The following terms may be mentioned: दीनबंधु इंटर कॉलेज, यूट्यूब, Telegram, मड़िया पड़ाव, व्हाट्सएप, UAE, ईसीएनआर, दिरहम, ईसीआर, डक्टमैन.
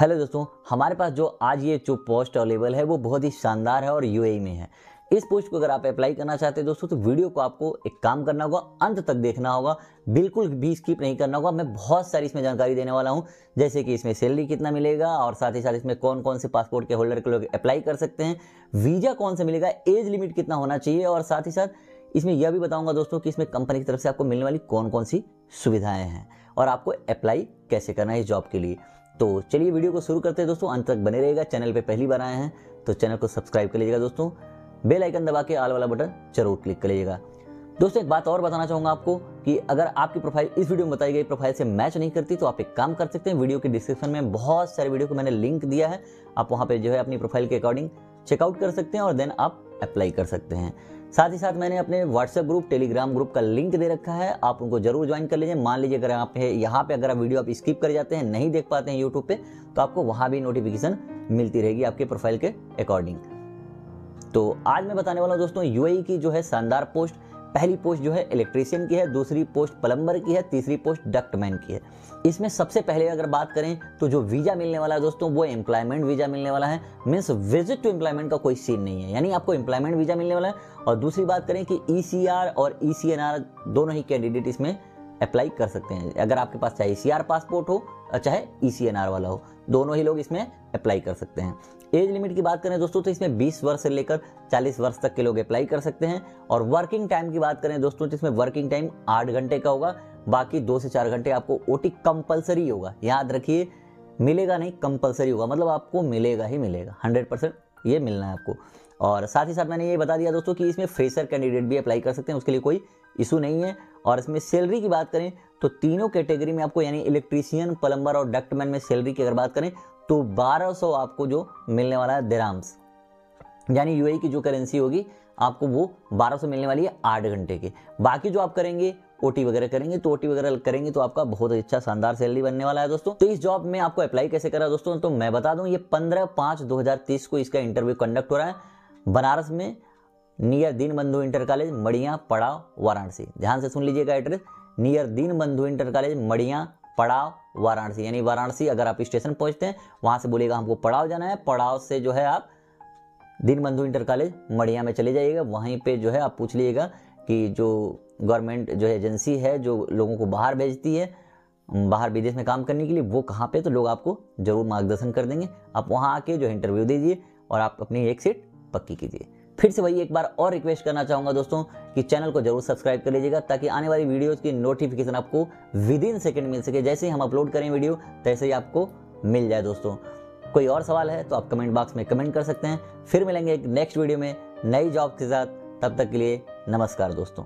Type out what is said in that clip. Hello दोस्तों, हमारे पास जो आज ये जो पोस्ट अवेलेबल है वो बहुत ही शानदार है और यूएई में है। इस पोस्ट को अगर आप अप्लाई करना चाहते हैं दोस्तों तो वीडियो को आपको एक काम करना होगा, अंत तक देखना होगा, बिल्कुल भी स्किप नहीं करना होगा। मैं बहुत सारी इसमें जानकारी देने वाला हूं, जैसे कि इसमें सैलरी कितना मिलेगा और साथ ही साथ इसमें कौन कौन से पासपोर्ट के होल्डर के लोग अप्लाई कर सकते हैं, वीज़ा कौन सा मिलेगा, एज लिमिट कितना होना चाहिए और साथ ही साथ इसमें यह भी बताऊंगा दोस्तों कि इसमें कंपनी की तरफ से आपको मिलने वाली कौन कौन सी सुविधाएँ हैं और आपको अप्लाई कैसे करना है इस जॉब के लिए। तो चलिए वीडियो को शुरू करते हैं दोस्तों, अंत तक बने रहेगा। चैनल पे पहली बार आए हैं तो चैनल को सब्सक्राइब कर लीजिएगा दोस्तों, बेल आइकन दबा के ऑल वाला बटन जरूर क्लिक कर लीजिएगा। दोस्तों एक बात और बताना चाहूँगा आपको कि अगर आपकी प्रोफाइल इस वीडियो में बताई गई प्रोफाइल से मैच नहीं करती तो आप एक काम कर सकते हैं, वीडियो के डिस्क्रिप्शन में बहुत सारे वीडियो को मैंने लिंक दिया है, आप वहाँ पर जो है अपनी प्रोफाइल के अकॉर्डिंग चेकआउट कर सकते हैं और देन आप अप्लाई कर सकते हैं। साथ ही साथ मैंने अपने व्हाट्सएप ग्रुप टेलीग्राम ग्रुप का लिंक दे रखा है, आप उनको जरूर ज्वाइन कर लीजिए। मान लीजिए अगर आप यहाँ पे अगर आप वीडियो आप स्किप कर जाते हैं, नहीं देख पाते हैं यूट्यूब पे, तो आपको वहाँ भी नोटिफिकेशन मिलती रहेगी आपके प्रोफाइल के अकॉर्डिंग। तो आज मैं बताने वाला हूँ दोस्तों यूएई की जो है शानदार पोस्ट। पहली पोस्ट जो है इलेक्ट्रीशियन की है, दूसरी पोस्ट प्लम्बर की है, तीसरी पोस्ट डक्टमैन की है। इसमें सबसे पहले अगर बात करें तो जो वीज़ा मिलने वाला है दोस्तों वो एम्प्लॉयमेंट वीज़ा मिलने वाला है, मीन्स विजिट टू एम्प्लॉयमेंट का कोई सीन नहीं है, यानी आपको एम्प्लॉयमेंट वीज़ा मिलने वाला है। और दूसरी बात करें कि ईसीआर और ईसीएनआर दोनों ही कैंडिडेट इसमें अप्लाई कर सकते हैं, अगर आपके पास चाहे ईसीआर पासपोर्ट हो चाहे ईसीएनआर वाला हो, दोनों ही लोग इसमें अप्लाई कर सकते हैं। एज लिमिट की बात करें दोस्तों तो इसमें 20 वर्ष से लेकर 40 वर्ष तक के लोग अप्लाई कर सकते हैं। और वर्किंग टाइम की बात करें दोस्तों तो इसमें वर्किंग टाइम 8 घंटे का होगा, बाकी 2 से 4 घंटे आपको ओटी कंपलसरी होगा। याद रखिए, मिलेगा नहीं कंपलसरी होगा, मतलब आपको मिलेगा ही मिलेगा, 100% ये मिलना है आपको। और साथ ही साथ मैंने ये बता दिया दोस्तों कि इसमें फ्रेशर कैंडिडेट भी अप्लाई कर सकते हैं, उसके लिए कोई इशू नहीं है। और इसमें सैलरी की बात करें तो तीनों कैटेगरी में आपको यानी इलेक्ट्रीशियन प्लम्बर और डक्टमैन में सैलरी की अगर बात करें तो 1200 आपको जो मिलने वाला है दिरहम्स, यानी यूएई की जो करेंसी होगी आपको वो 1200 मिलने वाली है 8 घंटे के। बाकी जो आप करेंगे ओटी वगैरह करेंगे तो आपका बहुत अच्छा शानदार सैलरी बनने वाला है दोस्तों। तो इस जॉब में आपको अप्लाई कैसे करा दोस्तों तो मैं बता दूं, ये 15/5/2030 को इसका इंटरव्यू कंडक्ट हो रहा है बनारस में, near दीनबंधु इंटर कॉलेज मड़िया पड़ाव Varanasi. ध्यान से सुन लीजिएगा address, near दीनबंधु इंटर कॉलेज मड़िया पड़ाव Varanasi, यानी वाराणसी अगर आप स्टेशन पहुंचते हैं वहां से बोलेगा हमको पड़ाव जाना है, पड़ाव से जो है आप दीनबंधु इंटर कॉलेज मड़िया में चले जाइएगा। वहीं पे जो है आप पूछ लीजिएगा कि जो गवर्नमेंट जो एजेंसी है जो लोगों को बाहर भेजती है बाहर विदेश में काम करने के लिए, वो कहाँ पे, तो लोग आपको जरूर मार्गदर्शन कर देंगे। आप वहाँ आके जो इंटरव्यू दीजिए और आप अपनी एक सीट पक्की कीजिए। फिर से वही एक बार और रिक्वेस्ट करना चाहूँगा दोस्तों कि चैनल को जरूर सब्सक्राइब कर लीजिएगा ताकि आने वाली वीडियोस की नोटिफिकेशन आपको विदिन सेकंड मिल सके, जैसे ही हम अपलोड करें वीडियो तैसे ही आपको मिल जाए दोस्तों। कोई और सवाल है तो आप कमेंट बॉक्स में कमेंट कर सकते हैं। फिर मिलेंगे एक नेक्स्ट वीडियो में नई जॉब के साथ, तब तक के लिए नमस्कार दोस्तों।